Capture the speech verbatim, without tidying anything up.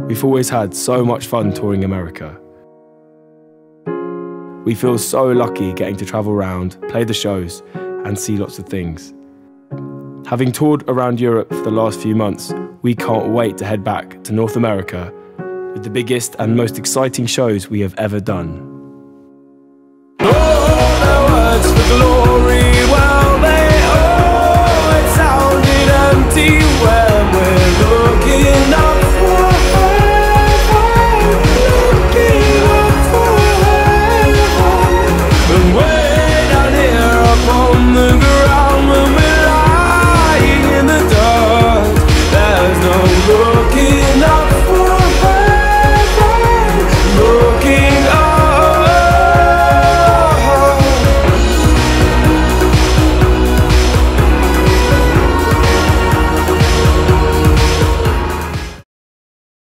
We've always had so much fun touring America. We feel so lucky getting to travel around, play the shows, and see lots of things. Having toured around Europe for the last few months, we can't wait to head back to North America with the biggest and most exciting shows we have ever done. Oh, our words for glory, well, they always sounded empty. Well,